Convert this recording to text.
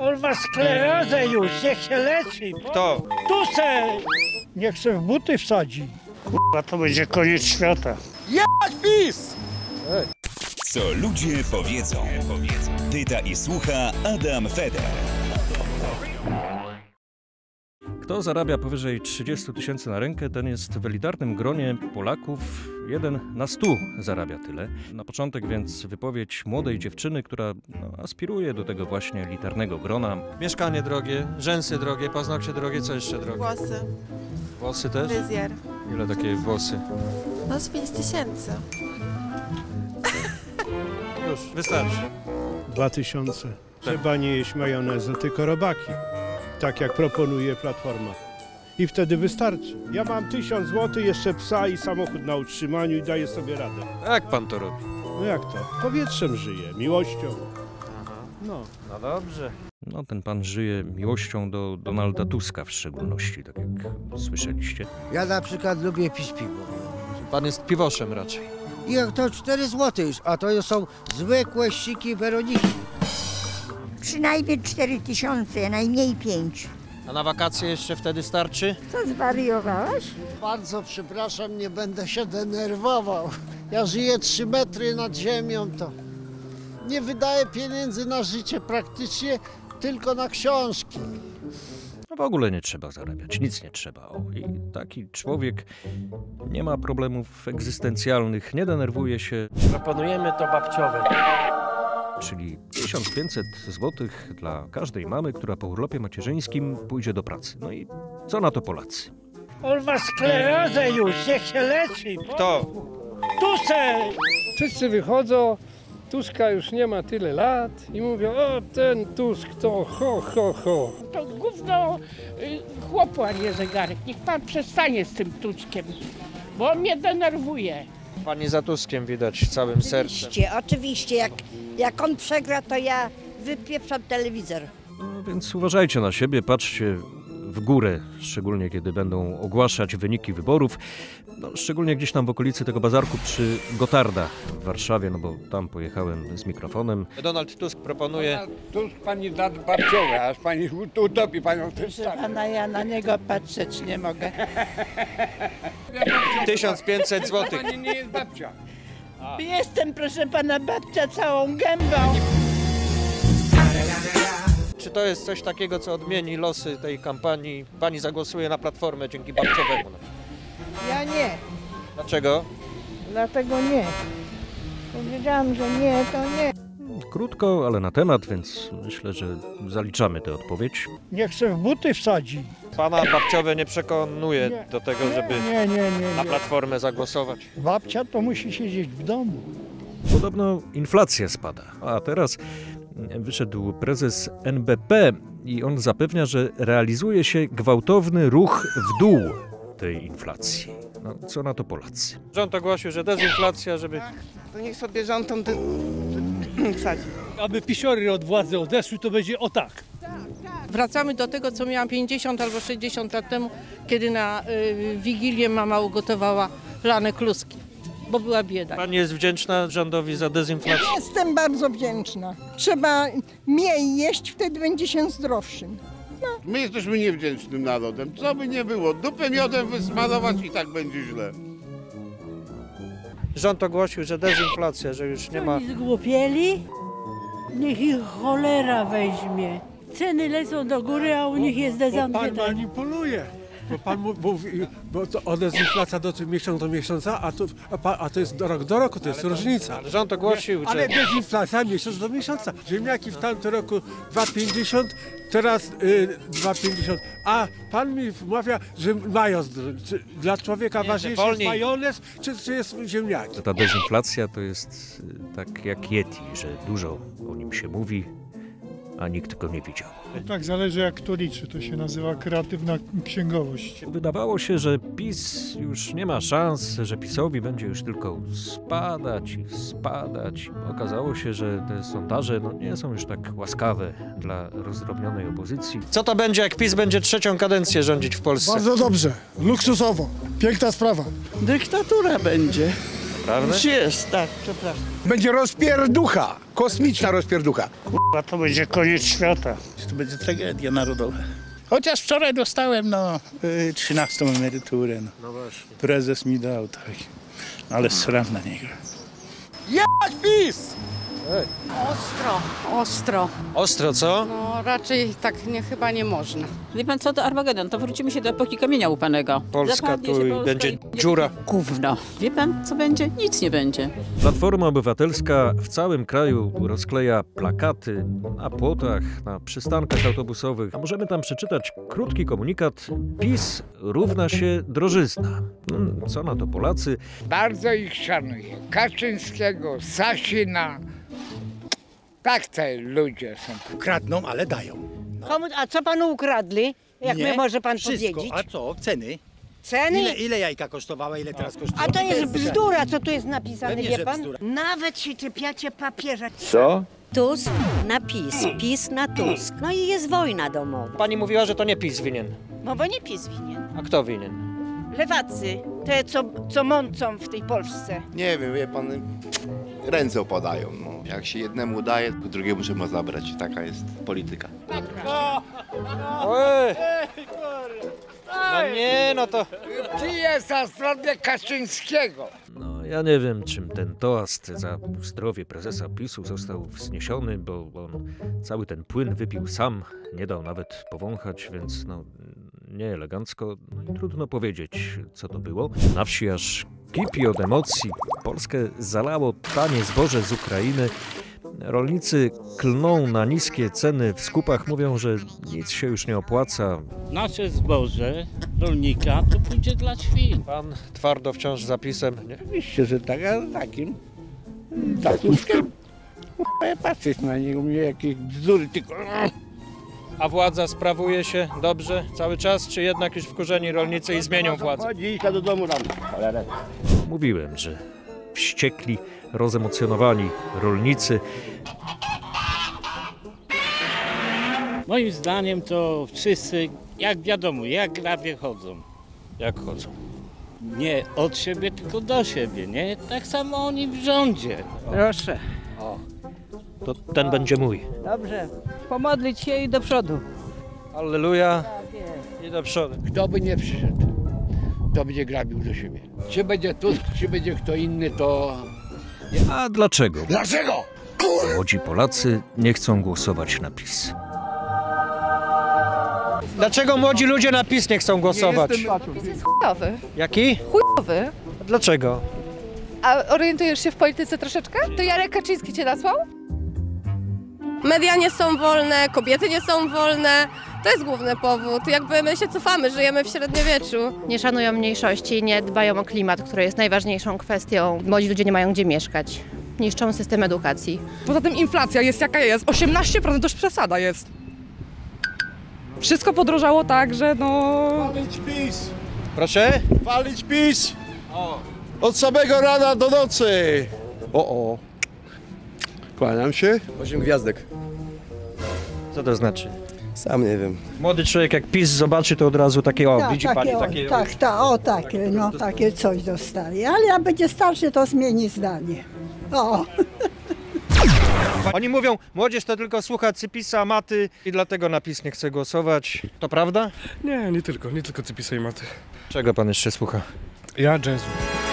On ma sklerozę już, niech się leczy. Kto? Tu se! Niech se w buty wsadzi. K***a, to będzie koniec świata. Jebać PiS! Co ludzie powiedzą. Pyta i słucha Adam Feder. Kto zarabia powyżej 30 tysięcy na rękę, ten jest w elitarnym gronie Polaków. 1 na 100 zarabia tyle. Na początek więc wypowiedź młodej dziewczyny, która aspiruje do tego właśnie elitarnego grona. Mieszkanie drogie, rzęsy drogie, paznokcie drogie, co jeszcze drogie? Włosy. Włosy też? Wyzjer. Ile takie włosy? No z 5 tysięcy. Już, wystarczy. 2000. Trzeba nie jeść majonezu, tylko robaki. Tak jak proponuje Platforma. I wtedy wystarczy. Ja mam 1000 złotych, jeszcze psa i samochód na utrzymaniu i daję sobie radę. A jak pan to robi? No jak to? Powietrzem żyję, miłością. Aha. No dobrze. No ten pan żyje miłością do Donalda Tuska w szczególności, tak jak słyszeliście. Ja na przykład lubię pić piwo. Pan jest piwoszem raczej. I jak to 4 zł już, a to są zwykłe siki Weroniki. Przynajmniej 4000, najmniej 5. A na wakacje jeszcze wtedy starczy? Co, zwariowałaś? Bardzo przepraszam, nie będę się denerwował. Ja żyję 3 metry nad ziemią, to nie wydaję pieniędzy na życie praktycznie, tylko na książki. No w ogóle nie trzeba zarabiać, nic nie trzeba. I taki człowiek nie ma problemów egzystencjalnych, nie denerwuje się. Proponujemy to babciowe. Czyli 1500 zł dla każdej mamy, która po urlopie macierzyńskim pójdzie do pracy. No i co na to Polacy? On ma sklerozę już, niech się leczy. Kto? Tusek! Wszyscy wychodzą, Tuska już nie ma tyle lat i mówią, o ten Tusk to ho, ho, ho. To gówno chłopu, a nie zegarek. Niech pan przestanie z tym Tuskiem, bo on mnie denerwuje. Pani za Tuskiem widać całym sercem. Oczywiście, oczywiście. Jak on przegra, to ja wypieprzam telewizor. No więc uważajcie na siebie, patrzcie w górę, szczególnie kiedy będą ogłaszać wyniki wyborów. No, szczególnie gdzieś tam w okolicy tego bazarku przy Gotardach w Warszawie, no bo tam pojechałem z mikrofonem. Donald Tusk proponuje... Donald Tusk pani da babciowe, aż pani utopi panią w tym stanie. Pana, ja na niego patrzeć nie mogę. 1500 zł. Pani nie jest babcia. A. Jestem, proszę pana, babcia całą gębą. Czy to jest coś takiego, co odmieni losy tej kampanii? Pani zagłosuje na Platformę dzięki babciowemu. Ja nie. Dlaczego? Dlatego nie. Powiedziałam, że nie, to nie. Krótko, ale na temat, więc myślę, że zaliczamy tę odpowiedź. Niech się w buty wsadzi. Pana babciowe nie przekonuje do tego, żeby na Platformę zagłosować. Babcia to musi siedzieć w domu. Podobno inflacja spada, a teraz wyszedł prezes NBP i on zapewnia, że realizuje się gwałtowny ruch w dół tej inflacji. No, co na to Polacy? Rząd ogłosił, że dezinflacja, żeby... To niech sobie rząd tam... Aby pisiory od władzy odeszły, to będzie o tak. Tak, tak. Wracamy do tego, co miałam 50 albo 60 lat temu, kiedy na Wigilię mama ugotowała lane kluski, bo była bieda. Pani jest wdzięczna rządowi za dezinflację? Jestem bardzo wdzięczna. Trzeba mniej jeść, wtedy będzie się zdrowszym. No. My jesteśmy niewdzięcznym narodem. Co by nie było, dupę miodem wysmarować i tak będzie źle. Rząd ogłosił, że dezinflacja, że już nie ma... Oni zgłupieli? Niech ich cholera weźmie. Ceny lecą do góry, a u nich jest dezinflacja. Pan manipuluje. Bo pan mówi, bo to od dezinflacja do miesiąca do miesiąca, a to jest rok do roku, to jest różnica. Ale rząd ogłosił, że... Ale dezinflacja miesiąc do miesiąca. Ziemniaki w tamtym roku 2,50, teraz 2,50. A pan mi wmawia, że majonez, dla człowieka ważniejszy jest majonez, czy jest ziemniaki? Ta dezinflacja to jest tak jak Yeti, że dużo o nim się mówi, a nikt go nie widział. Tak zależy jak to liczy, to się nazywa kreatywna księgowość. Wydawało się, że PiS już nie ma szans, że PiS-owi będzie już tylko spadać i spadać. Okazało się, że te sondaże nie są już tak łaskawe dla rozdrobnionej opozycji. Co to będzie, jak PiS będzie 3. kadencję rządzić w Polsce? Bardzo dobrze, luksusowo, piękna sprawa. Dyktatura będzie. Już jest, tak, przepraszam. Będzie rozpierducha, kosmiczna rozpierducha. To będzie koniec świata. to będzie tragedia narodowa. Chociaż wczoraj dostałem 13 emeryturę. No właśnie. Prezes mi dał, tak. Ale sram na niego. Jebać PiS! Ej. Ostro. Ostro. Ostro, co? No raczej tak nie, chyba nie można. Wie pan co, to Armagedon, to wrócimy się do epoki kamienia łupanego. Polska tu będzie dziura. Gówno. Wie pan co będzie? Nic nie będzie. Platforma Obywatelska w całym kraju rozkleja plakaty na płotach, na przystankach autobusowych. A możemy tam przeczytać krótki komunikat: PiS równa się drożyzna. Co na to Polacy? Bardzo ich szanuję. Kaczyńskiego, Sasina. Tak te ludzie są. Kradną, ale dają. No. A co panu ukradli? Jak nie, może pan wszystko powiedzieć? A co? Ceny? Ceny? Ile jajka kosztowała, ile teraz kosztuje? A to jest bzdura, co tu jest napisane, pewnie, wie pan? Nawet się czepiacie papieża. Co? Tusk na PiS, PiS na Tusk. No i jest wojna domowa. Pani mówiła, że to nie PiS winien. No bo nie PiS winien. A kto winien? Lewacy. Te, co mącą w tej Polsce. Nie wiem, wie pan, ręce opadają. No. Jak się jednemu daje, to drugiemu trzeba zabrać. Taka jest polityka. No nie, no to... Piję za zdrowie Kaczyńskiego. No ja nie wiem, czym ten toast za zdrowie prezesa PiS-u został wzniesiony, bo on cały ten płyn wypił sam, nie dał nawet powąchać, więc no... Nie elegancko, trudno powiedzieć, co to było. Na wsi aż kipi od emocji. Polskę zalało tanie zboże z Ukrainy. Rolnicy klną na niskie ceny w skupach, mówią, że nic się już nie opłaca. Nasze zboże rolnika to pójdzie dla świn. Pan twardo wciąż za PiS-em, nie? Oczywiście, że tak, ale takim patrzeć na niego, mnie jakieś bzdury tylko... A władza sprawuje się dobrze cały czas, czy jednak już wkurzeni rolnicy i zmienią władzę? Chodźcie do domu rano. Mówiłem, że wściekli, rozemocjonowani rolnicy. Moim zdaniem to wszyscy, jak wiadomo, jak grabie chodzą. Jak chodzą? Nie od siebie, tylko do siebie, nie? Tak samo oni w rządzie. O. Proszę. O. To ten będzie mój. Dobrze, pomodlić się i do przodu. Alleluja, tak i do przodu. Kto by nie przyszedł, to będzie grabił do siebie. Czy będzie Tusk, czy będzie kto inny, to... A dlaczego? Dlaczego? Młodzi Polacy nie chcą głosować na PiS. Dlaczego młodzi ludzie na PiS nie chcą głosować? PiS jest chujowy. Jaki? Chujowy. A dlaczego? A orientujesz się w polityce troszeczkę? To Jarek Kaczyński cię nasłał? Media nie są wolne, kobiety nie są wolne. To jest główny powód. Jakby my się cofamy, żyjemy w średniowieczu. Nie szanują mniejszości, nie dbają o klimat, który jest najważniejszą kwestią. Młodzi ludzie nie mają gdzie mieszkać. Niszczą system edukacji. Poza tym inflacja jest jaka jest. 18% to już przesada jest. Wszystko podrożało tak, że no... Palić PiS! Proszę? Palić PiS! O. Od samego rana do nocy! O-o. Kłaniam się. 8 gwiazdek. Co to znaczy? Sam nie wiem. Młody człowiek jak PiS zobaczy, to od razu takie o, widzi pani takie... Tak, o takie, no takie coś dostaje. Ale jak będzie starszy, to zmieni zdanie. O! Oni mówią, młodzież to tylko słucha Cypisa, Maty i dlatego na PiS nie chce głosować. To prawda? Nie, nie tylko Cypisa i Maty. Czego pan jeszcze słucha? Ja Jamesu.